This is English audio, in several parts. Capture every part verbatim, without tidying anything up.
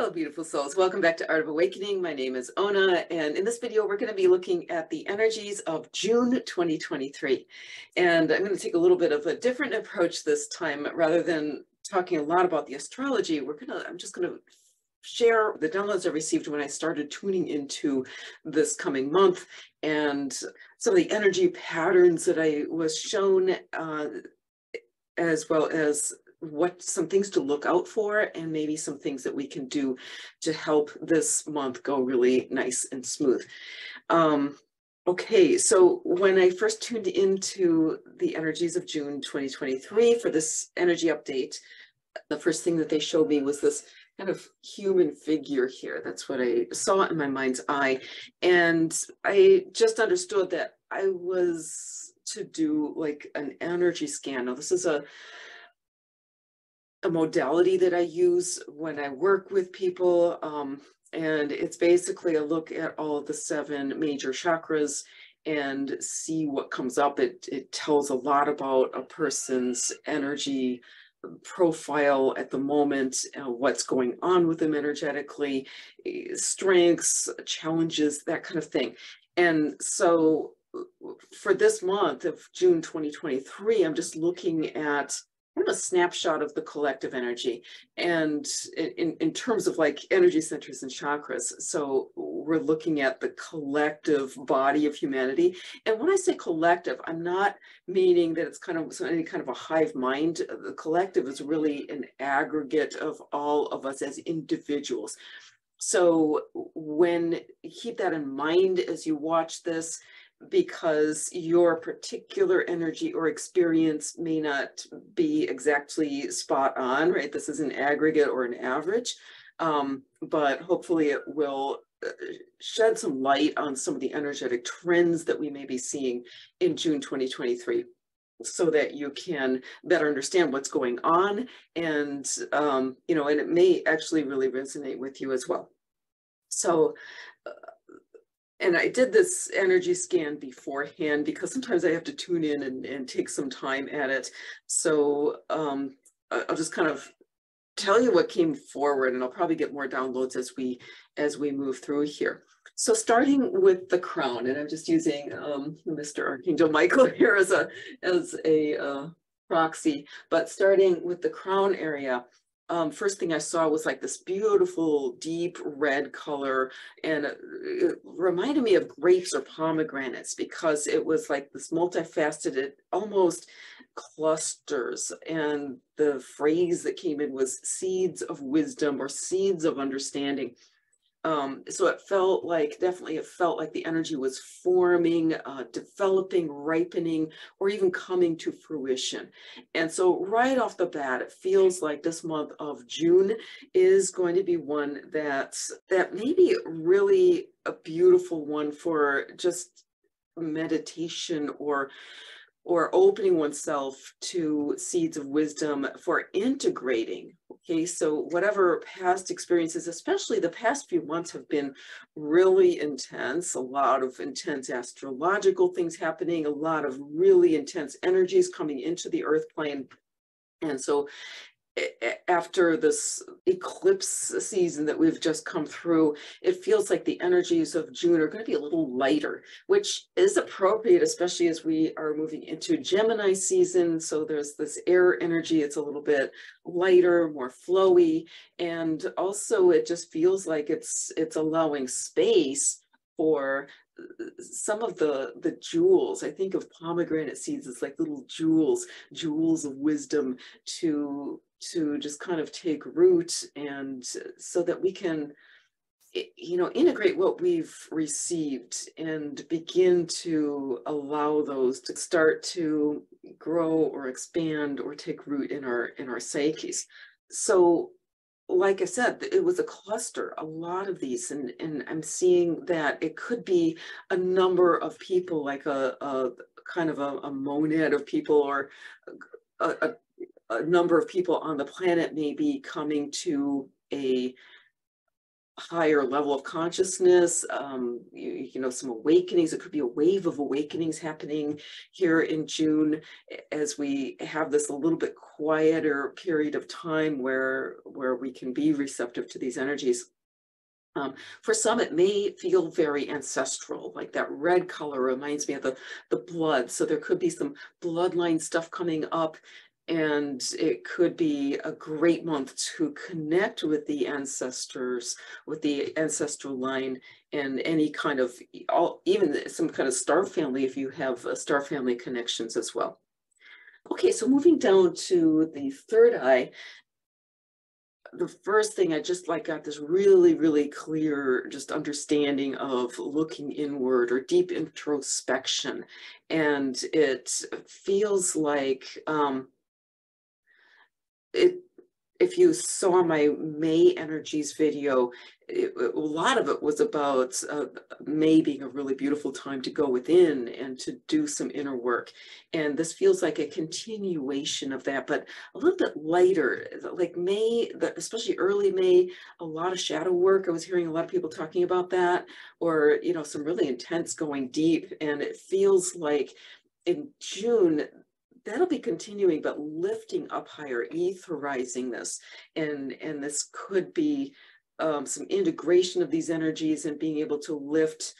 Hello, beautiful souls. Welcome back to Art of Awakening. My name is Ona, and in this video, we're going to be looking at the energies of June twenty twenty-three. And I'm going to take a little bit of a different approach this time. Rather than talking a lot about the astrology, we're going to, I'm just going to share the downloads I received when I started tuning into this coming month and some of the energy patterns that I was shown, uh, as well as what some things to look out for, and maybe some things that we can do to help this month go really nice and smooth. Um, okay, so when I first tuned into the energies of June twenty twenty-three for this energy update, the first thing that they showed me was this kind of human figure here. That's what I saw in my mind's eye. And I just understood that I was to do like an energy scan. Now, this is a a modality that I use when I work with people. Um, and it's basically a look at all of the seven major chakras and see what comes up. It, it tells a lot about a person's energy profile at the moment, uh, what's going on with them energetically, strengths, challenges, that kind of thing. And so for this month of June twenty twenty-three, I'm just looking at kind of a snapshot of the collective energy, and in, in terms of like energy centers and chakras. So we're looking at the collective body of humanity. And when I say collective, I'm not meaning that it's kind of so any kind of a hive mind. The collective is really an aggregate of all of us as individuals. So when keep that in mind as you watch this, because your particular energy or experience may not be exactly spot on, right? This is an aggregate or an average, um, but hopefully it will shed some light on some of the energetic trends that we may be seeing in June twenty twenty-three, so that you can better understand what's going on. And, um, you know, and it may actually really resonate with you as well. So, uh, and I did this energy scan beforehand because sometimes I have to tune in and, and take some time at it. So um, I'll just kind of tell you what came forward, and I'll probably get more downloads as we as we move through here. So starting with the crown, and I'm just using um, Mister Archangel Michael here as a as a uh, proxy. But starting with the crown area. Um, first thing I saw was like this beautiful deep red color, and it, it reminded me of grapes or pomegranates, because it was like this multifaceted, almost clusters. And the phrase that came in was seeds of wisdom or seeds of understanding. Um, so it felt like, definitely it felt like the energy was forming, uh, developing, ripening, or even coming to fruition. And so right off the bat, it feels like this month of June is going to be one that's, that may be really a beautiful one for just meditation or or opening oneself to seeds of wisdom for integrating. Okay, so whatever past experiences, especially the past few months, have been really intense, a lot of intense astrological things happening, a lot of really intense energies coming into the earth plane. And so after this eclipse season that we've just come through, it feels like the energies of June are going to be a little lighter, which is appropriate, especially as we are moving into Gemini season. So there's this air energy. It's a little bit lighter, more flowy. And also it just feels like it's, it's allowing space for some of the, the jewels. I think of pomegranate seeds as like little jewels, jewels of wisdom to, to just kind of take root, and so that we can, you know, integrate what we've received and begin to allow those to start to grow or expand or take root in our, in our psyches. So like I said, it was a cluster, a lot of these, and, and I'm seeing that it could be a number of people, like a, a kind of a, a monad of people, or a, a, a number of people on the planet maybe coming to a higher level of consciousness, um, you, you know, some awakenings. It could be a wave of awakenings happening here in June as we have this a little bit quieter period of time where, where we can be receptive to these energies. Um, for some, it may feel very ancestral, like that red color reminds me of the, the blood. So there could be some bloodline stuff coming up, and it could be a great month to connect with the ancestors, with the ancestral line, and any kind of, all, even some kind of star family if you have uh, star family connections as well. Okay, so moving down to the third eye. The first thing, I just like got this really, really clear just understanding of looking inward or deep introspection. And it feels like um, it, if you saw my May energies video, it, a lot of it was about uh, May being a really beautiful time to go within and to do some inner work. And this feels like a continuation of that, but a little bit lighter. Like May, the, especially early May, a lot of shadow work. I was hearing a lot of people talking about that, or, you know, some really intense going deep. And it feels like in June, that'll be continuing, but lifting up higher, etherizing this. And, and this could be um, some integration of these energies and being able to lift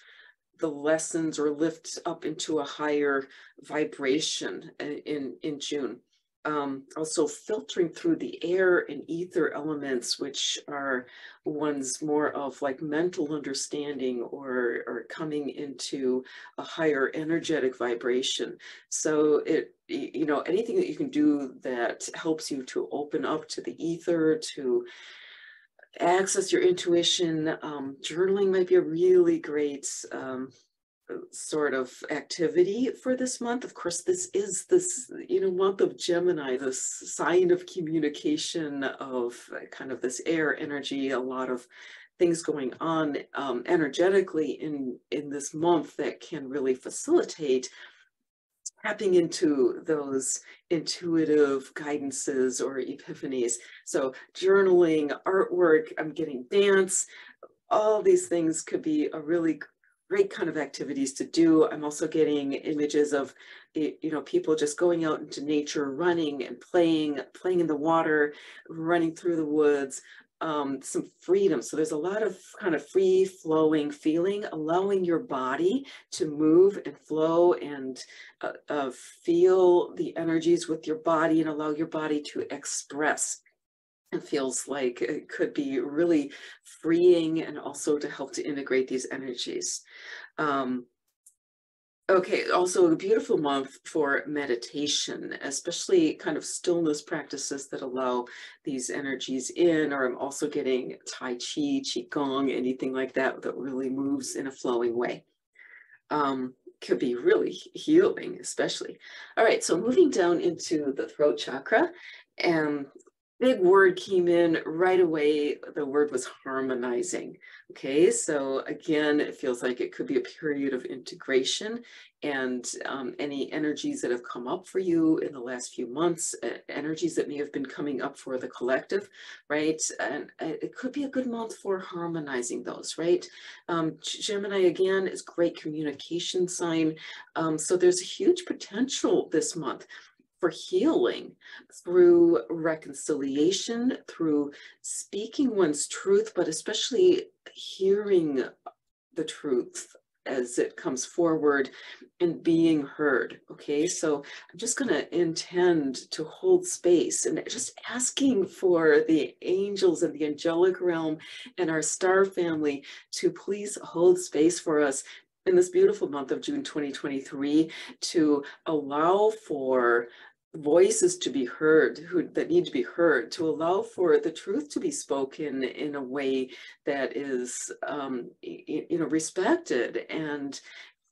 the lessons or lift up into a higher vibration in, in June. Um, also filtering through the air and ether elements, which are ones more of like mental understanding or, or coming into a higher energetic vibration. So it, you know, anything that you can do that helps you to open up to the ether, to access your intuition. Um, journaling might be a really great um sort of activity for this month. Of course, this is this, you know, month of Gemini, this sign of communication, of kind of this air energy, a lot of things going on um, energetically in, in this month that can really facilitate tapping into those intuitive guidances or epiphanies. So journaling, artwork, I'm getting dance, all these things could be a really great kind of activities to do. I'm also getting images of, you know, people just going out into nature, running and playing, playing in the water, running through the woods, um, some freedom. So there's a lot of kind of free flowing feeling, allowing your body to move and flow and uh, uh, feel the energies with your body and allow your body to express. It feels like it could be really freeing and also to help to integrate these energies. Um, okay, also a beautiful month for meditation, especially kind of stillness practices that allow these energies in, or I'm also getting Tai Chi, Qigong, anything like that that really moves in a flowing way. Um, could be really healing, especially. All right, so moving down into the throat chakra, and big word came in right away. The word was harmonizing. Okay, so again, it feels like it could be a period of integration, and um, any energies that have come up for you in the last few months, uh, energies that may have been coming up for the collective, right? And it could be a good month for harmonizing those, right? Um, Gemini, again, is great communication sign. Um, so there's a huge potential this month for healing through reconciliation, through speaking one's truth, but especially hearing the truth as it comes forward and being heard. Okay, so I'm just going to intend to hold space and just asking for the angels and the angelic realm and our star family to please hold space for us in this beautiful month of June twenty twenty-three, to allow for voices to be heard who, that need to be heard, to allow for the truth to be spoken in a way that is, um, you know, respected, and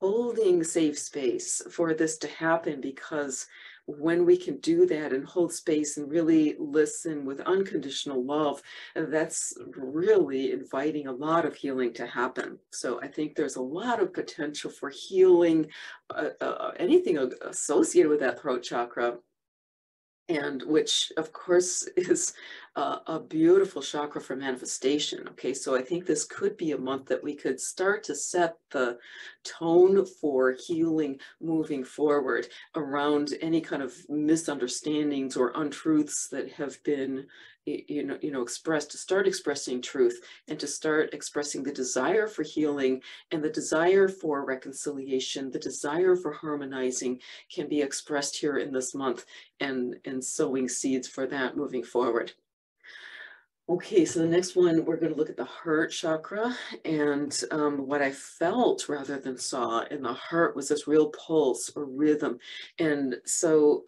holding safe space for this to happen, because when we can do that and hold space and really listen with unconditional love, that's really inviting a lot of healing to happen. So I think there's a lot of potential for healing, uh, uh, anything associated with that throat chakra. and which of course is a, a beautiful chakra for manifestation. Okay, so I think this could be a month that we could start to set the tone for healing moving forward around any kind of misunderstandings or untruths that have been, you know, you know, expressed, to start expressing truth and to start expressing the desire for healing and the desire for reconciliation, the desire for harmonizing can be expressed here in this month, and, and sowing seeds for that moving forward. Okay, so the next one, we're going to look at the heart chakra, and um, what I felt rather than saw in the heart was this real pulse or rhythm. And so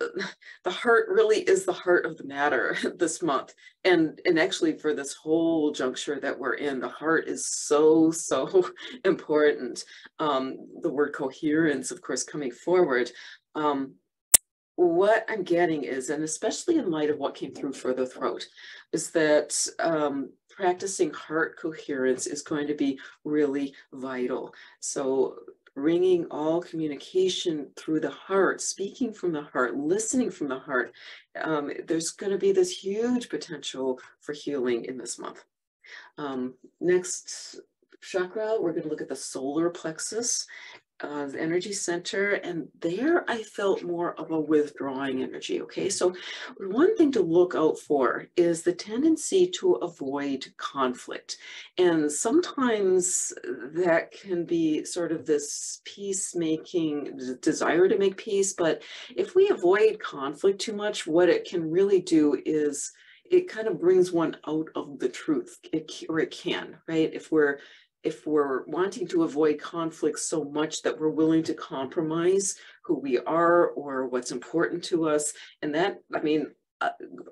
the heart really is the heart of the matter this month. And, and actually for this whole juncture that we're in, the heart is so, so important. Um, the word coherence, of course, coming forward. Um, What I'm getting is, and especially in light of what came through for the throat, is that um, practicing heart coherence is going to be really vital. So bringing all communication through the heart, speaking from the heart, listening from the heart, um, there's going to be this huge potential for healing in this month. Um, next chakra, we're going to look at the solar plexus. Uh, the energy center, and there I felt more of a withdrawing energy. Okay, so one thing to look out for is the tendency to avoid conflict, and sometimes that can be sort of this peacemaking desire to make peace, but if we avoid conflict too much, what it can really do is it kind of brings one out of the truth, it, or it can, right? If we're If we're wanting to avoid conflict so much that we're willing to compromise who we are or what's important to us, and that, I mean,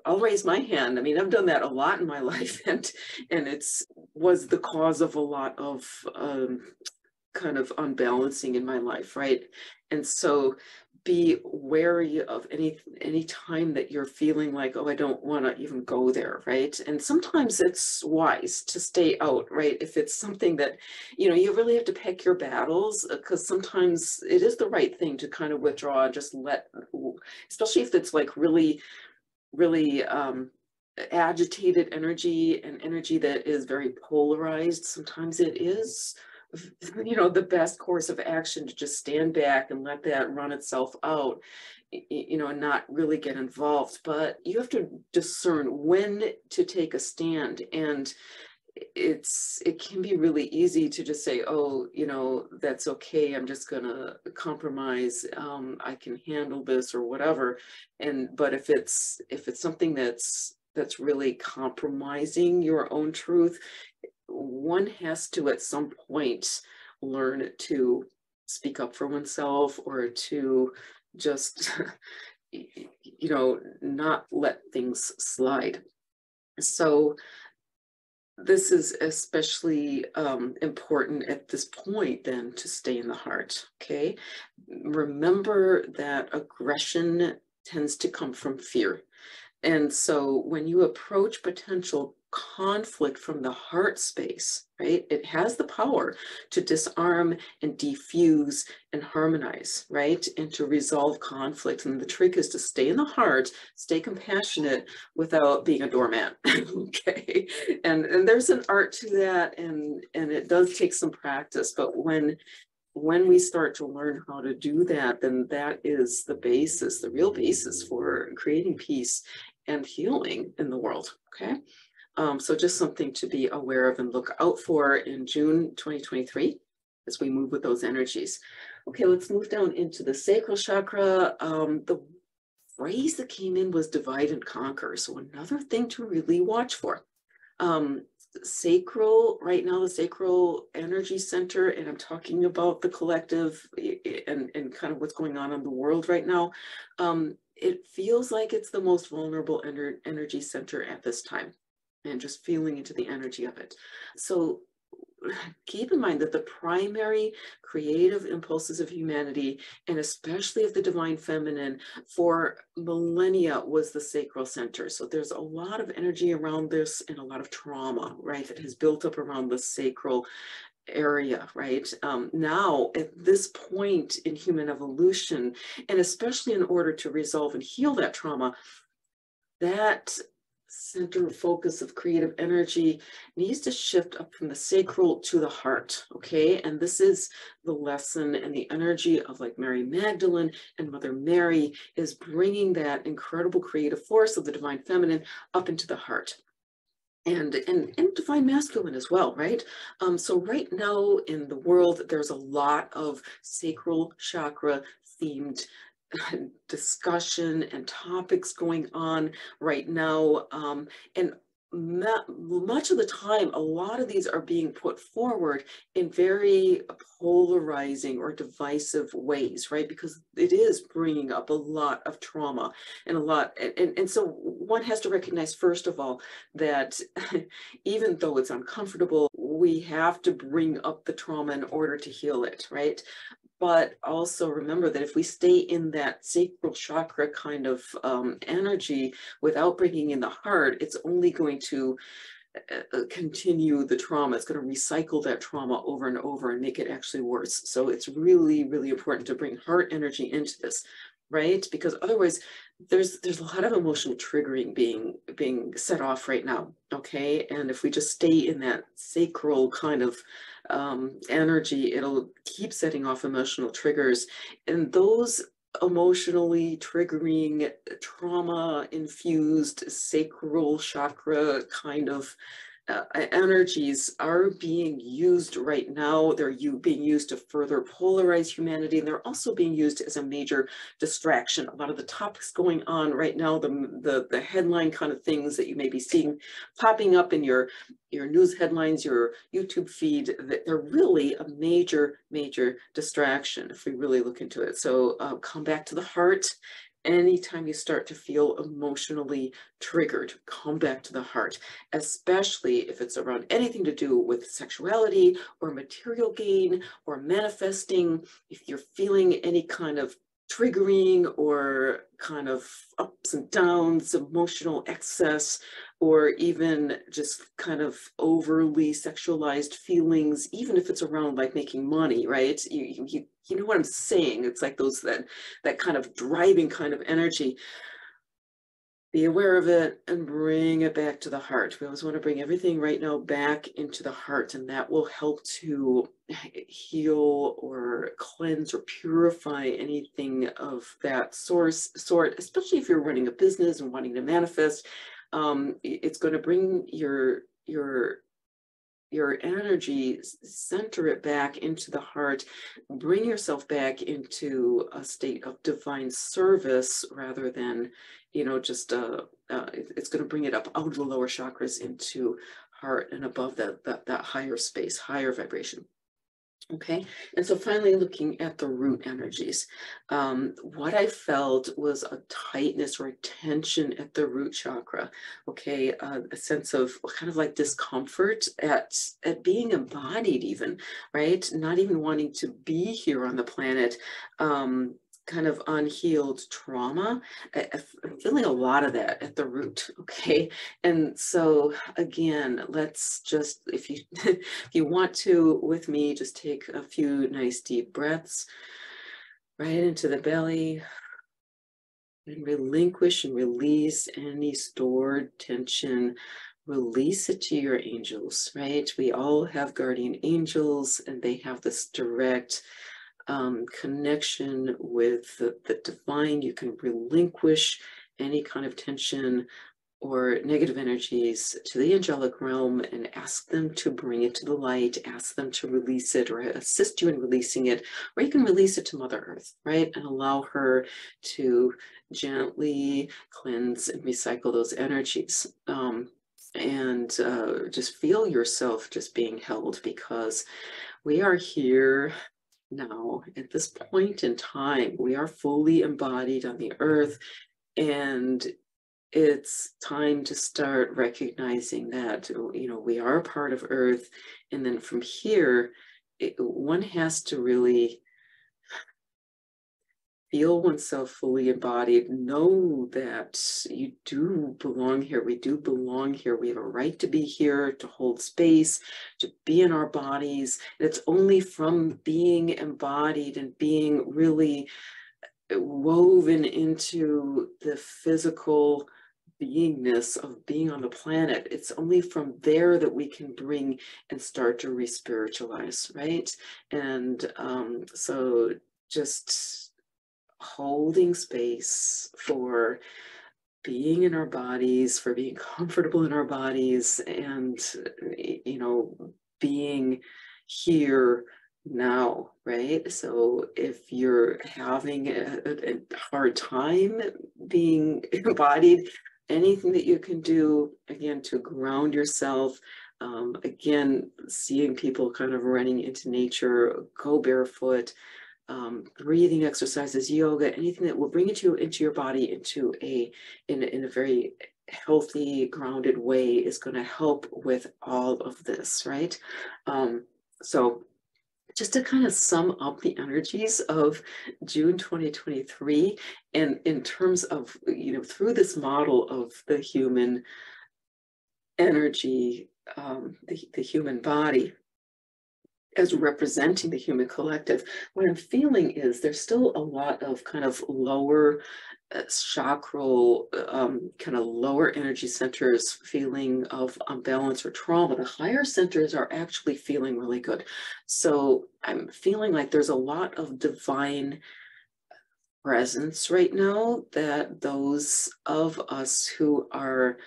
I'll raise my hand. I mean, I've done that a lot in my life, and and it's was the cause of a lot of um, kind of unbalancing in my life, right? And so be wary of any any time that you're feeling like, oh, I don't want to even go there, right? And sometimes it's wise to stay out, right? If it's something that, you know, you really have to pick your battles, because sometimes it is the right thing to kind of withdraw and just let, especially if it's like really, really um, agitated energy and energy that is very polarized. Sometimes it is, you know, the best course of action to just stand back and let that run itself out, you know, and not really get involved. But you have to discern when to take a stand, and it's it can be really easy to just say, oh, you know, that's okay, I'm just gonna compromise, um I can handle this or whatever. And but if it's if it's something that's that's really compromising your own truth, one has to at some point learn to speak up for oneself, or to just, you know, not let things slide. So this is especially um, important at this point then, to stay in the heart, okay? Remember that aggression tends to come from fear. And so when you approach potential conflict from the heart space, right, it has the power to disarm and defuse and harmonize, right, and to resolve conflict. And the trick is to stay in the heart, stay compassionate without being a doormat. Okay, and and there's an art to that, and and it does take some practice, but when when we start to learn how to do that, then that is the basis, the real basis for creating peace and healing in the world. Okay. Um, so just something to be aware of and look out for in June twenty twenty-three as we move with those energies. Okay, let's move down into the sacral chakra. Um, the phrase that came in was divide and conquer. So another thing to really watch for. Um, sacral, right now the sacral energy center, and I'm talking about the collective and, and kind of what's going on in the world right now. Um, it feels like it's the most vulnerable ener- energy center at this time, and just feeling into the energy of it. So keep in mind that the primary creative impulses of humanity, and especially of the divine feminine, for millennia was the sacral center. So there's a lot of energy around this, and a lot of trauma, right, that has built up around the sacral area, right? Um, now, at this point in human evolution, and especially in order to resolve and heal that trauma, that center focus of creative energy needs to shift up from the sacral to the heart, okay? And this is the lesson, and the energy of like Mary Magdalene and Mother Mary is bringing that incredible creative force of the divine feminine up into the heart. And, and, and divine masculine as well, right? Um, so right now in the world, there's a lot of sacral chakra themed discussion and topics going on right now. Um, and much of the time, a lot of these are being put forward in very polarizing or divisive ways, right? Because it is bringing up a lot of trauma and a lot. And, and so one has to recognize, first of all, that even though it's uncomfortable, we have to bring up the trauma in order to heal it, right? But also remember that if we stay in that sacral chakra kind of um, energy without bringing in the heart, it's only going to uh, continue the trauma. It's going to recycle that trauma over and over and make it actually worse. So it's really, really important to bring heart energy into this, right? Because otherwise, there's there's a lot of emotional triggering being being set off right now, okay? And if we just stay in that sacral kind of um, energy, it'll keep setting off emotional triggers. And those emotionally triggering, trauma-infused, sacral chakra kind of Uh, energies are being used right now. They're you being used to further polarize humanity, and they're also being used as a major distraction. A lot of the topics going on right now, the the, the headline kind of things that you may be seeing popping up in your your news headlines, your YouTube feed, they're really a major, major distraction if we really look into it. So uh, come back to the heart. Anytime you start to feel emotionally triggered, come back to the heart, especially if it's around anything to do with sexuality or material gain or manifesting. If you're feeling any kind of triggering or kind of ups and downs, emotional excess, or even just kind of overly sexualized feelings, even if it's around like making money, right? You, you, you know what I'm saying? It's like those, that, that kind of driving kind of energy. Be aware of it and bring it back to the heart. We always want to bring everything right now back into the heart, and that will help to heal or cleanse or purify anything of that source sort, especially if you're running a business and wanting to manifest. Um, it's going to bring your, your, your energy, center it back into the heart, bring yourself back into a state of divine service rather than, you know, just, uh, uh, it's going to bring it up out of the lower chakras into heart and above that, that, that higher space, higher vibration. Okay, and so finally looking at the root energies, um, what I felt was a tightness or a tension at the root chakra, okay, uh, a sense of kind of like discomfort at, at being embodied even, right, not even wanting to be here on the planet, um, kind of unhealed trauma. I, I'm feeling a lot of that at the root, okay? And so again, let's just, if you, if you want to with me, just take a few nice deep breaths right into the belly and relinquish and release any stored tension. Release it to your angels, right? We all have guardian angels, and they have this direct Um, connection with the, the divine. You can relinquish any kind of tension or negative energies to the angelic realm and ask them to bring it to the light, ask them to release it or assist you in releasing it, or you can release it to Mother Earth, right? And allow her to gently cleanse and recycle those energies. Um, and uh, just feel yourself just being held, because we are here now, at this point in time, we are fully embodied on the earth, and it's time to start recognizing that, you know, we are a part of earth. And then from here, it, one has to really feel oneself fully embodied, know that you do belong here. We do belong here. We have a right to be here, to hold space, to be in our bodies. And it's only from being embodied and being really woven into the physical beingness of being on the planet, it's only from there that we can bring and start to re-spiritualize, right? And um, so just holding space for being in our bodies, for being comfortable in our bodies, and, you know, being here now, right? So if you're having a, a hard time being embodied, anything that you can do, again, to ground yourself, um, again, seeing people kind of running into nature, go barefoot, um, breathing exercises, yoga, anything that will bring it to, into your body into a, in, in a very healthy, grounded way is going to help with all of this, right? Um, so just to kind of sum up the energies of June twenty twenty-three, and in terms of, you know, through this model of the human energy, um, the, the human body, as representing the human collective, what I'm feeling is there's still a lot of kind of lower uh, chakral, um, kind of lower energy centers feeling of imbalance or trauma. The higher centers are actually feeling really good. So I'm feeling like there's a lot of divine presence right now that those of us who are,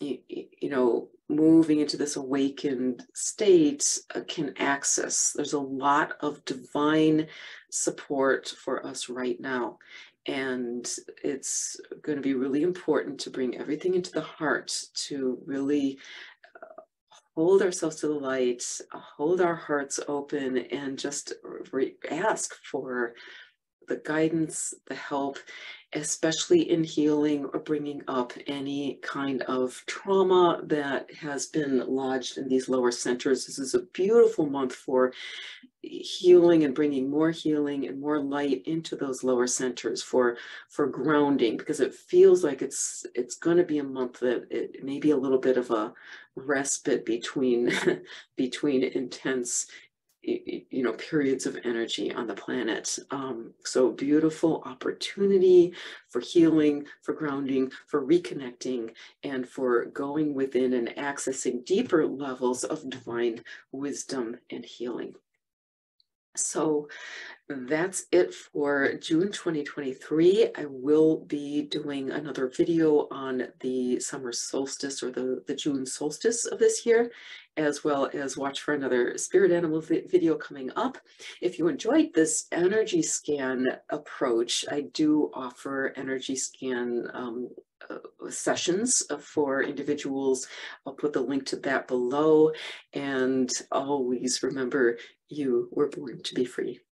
you, you know, moving into this awakened state uh, can access. There's a lot of divine support for us right now. And it's going to be really important to bring everything into the heart, to really uh, hold ourselves to the light, uh, hold our hearts open, and just re- ask for the guidance, the help, especially in healing or bringing up any kind of trauma that has been lodged in these lower centers. This is a beautiful month for healing and bringing more healing and more light into those lower centers for, for grounding, because it feels like it's, it's going to be a month that it may be a little bit of a respite between, between intense, you know, periods of energy on the planet. Um, so beautiful opportunity for healing, for grounding, for reconnecting, and for going within and accessing deeper levels of divine wisdom and healing. So that's it for June twenty twenty-three. I will be doing another video on the summer solstice, or the, the June solstice of this year, as well as watch for another spirit animal vi video coming up. If you enjoyed this energy scan approach, I do offer energy scan um, uh, sessions for individuals. I'll put the link to that below. And always remember, you were born to be free.